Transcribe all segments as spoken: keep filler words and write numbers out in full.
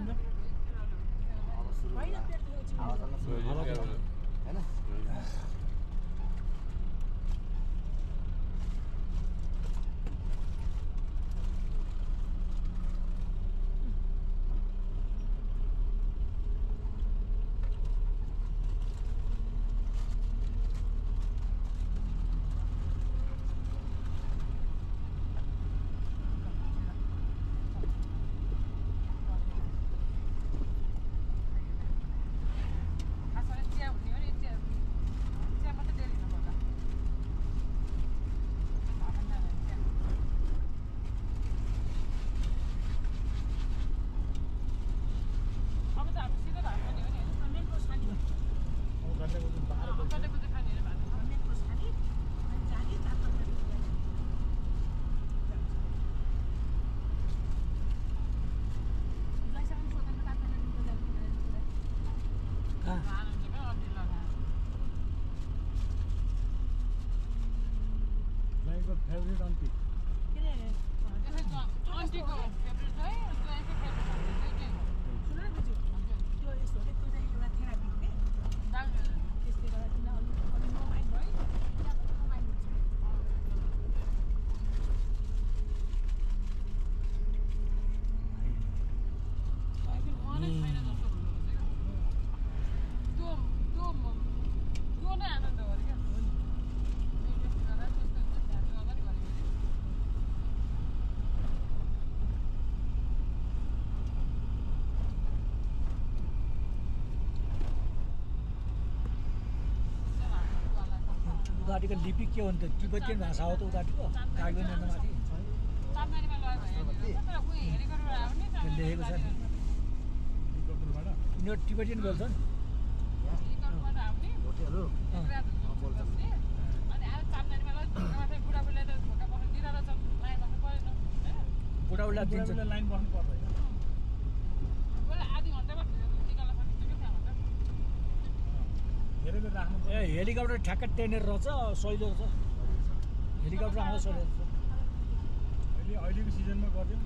efendim? Böyle geldi. Lipi ke on the Tibetan भाषा हो तो उताटी को कागबेन न माथि तामारीमा लय भयो तर कुइ हेरि गरेर आउने त लेखेको छ नि तिबेटियन बोल्छन् तिबेटबाट आउने भोटेहरु बोल्छन् अनि आउ तामारीमा लय माथि बुढाबुढीले त ढोका बस्न दिइराछ लाइन बस्नु पर्दैन हैन बुढाबुढीलाई दिन्छ लाइन बस्नु पर्दैन बोला आधी घण्टामा निकाल्न सकिन्छ के थाहा हुन्छ हेरेर राख्नु ए हेलिकप्टर ठ्याक्क टेनेर रहछ सजिलो छ हेलिकप्टर आउँछ सजिलो छ अहिले अहिलेको सिजनमा गर्दैन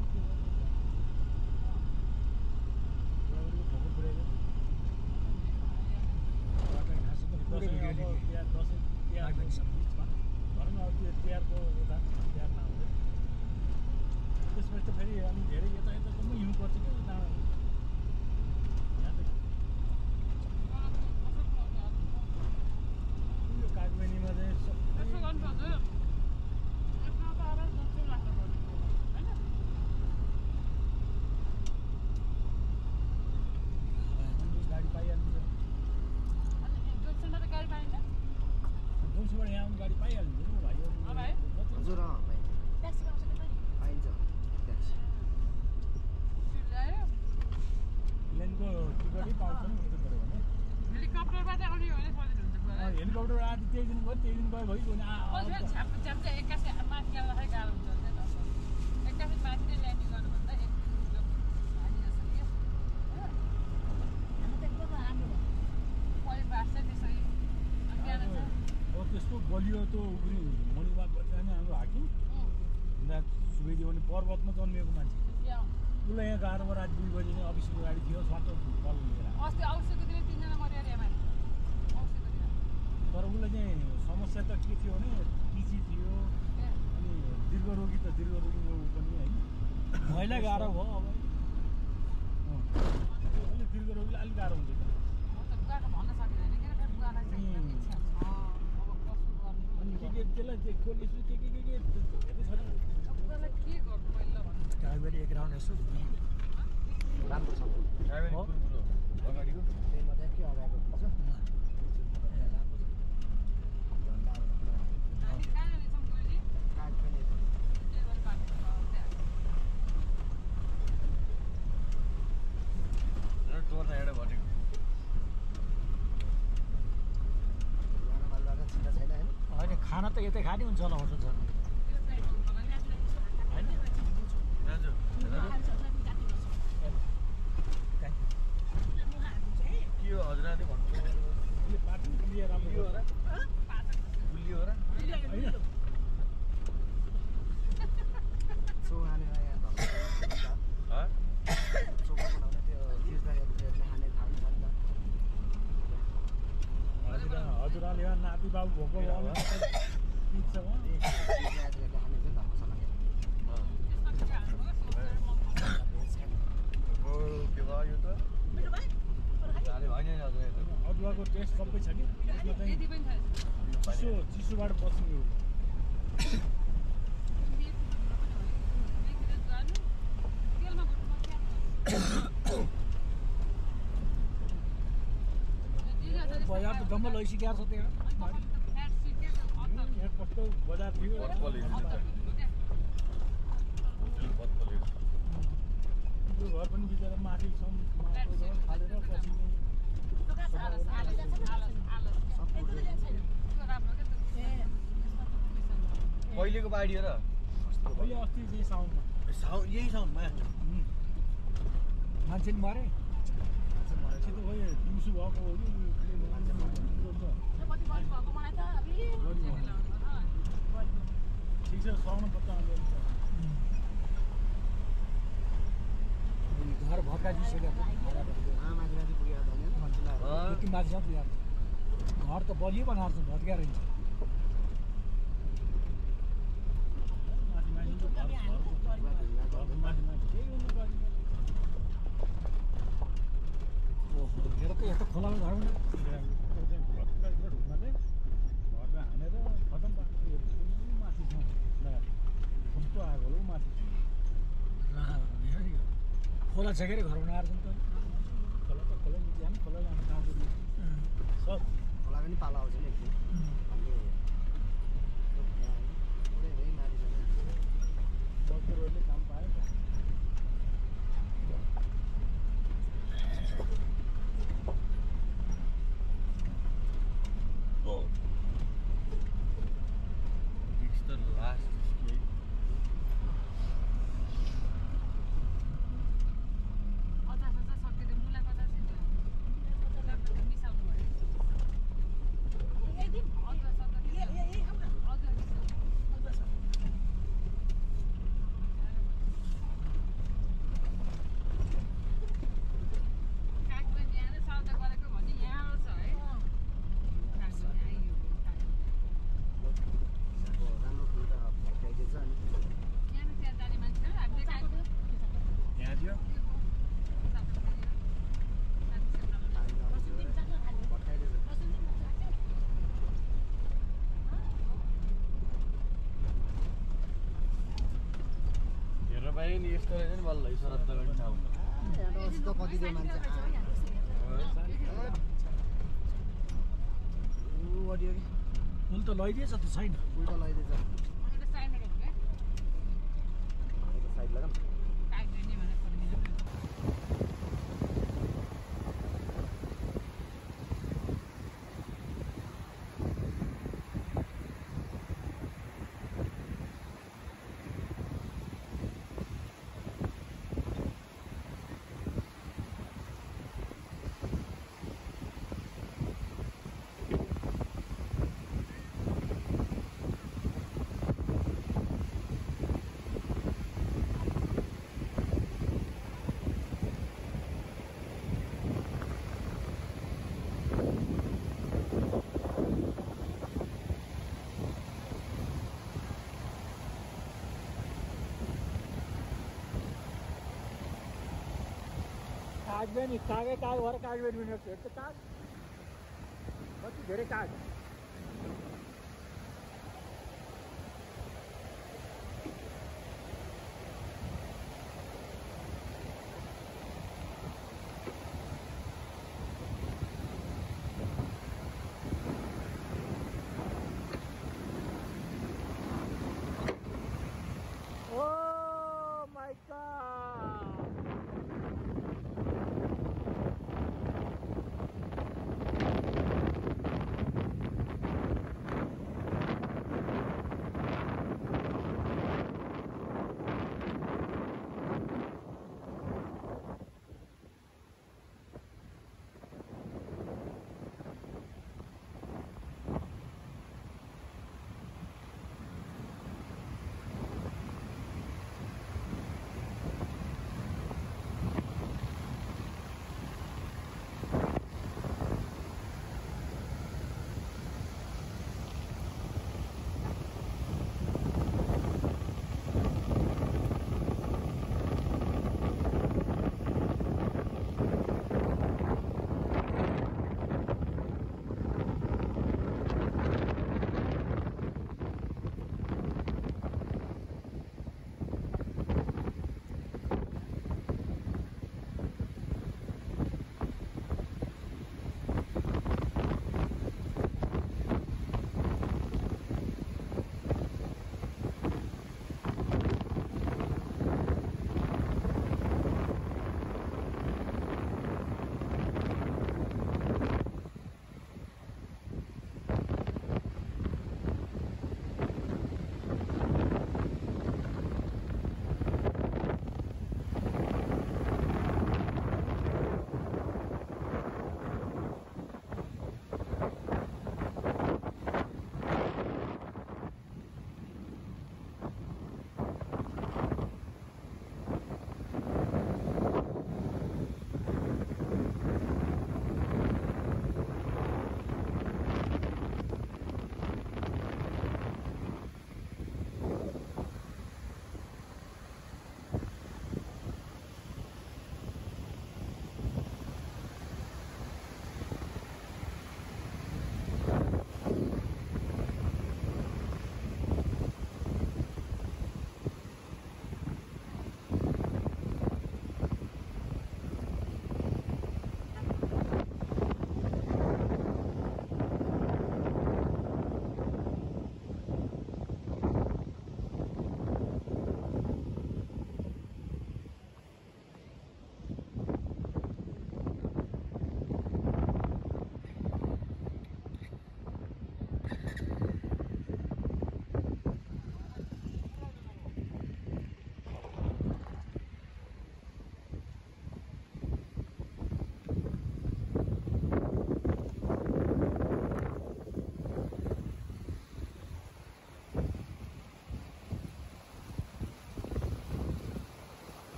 It's not a good one. It's not a good one. It's not a good one.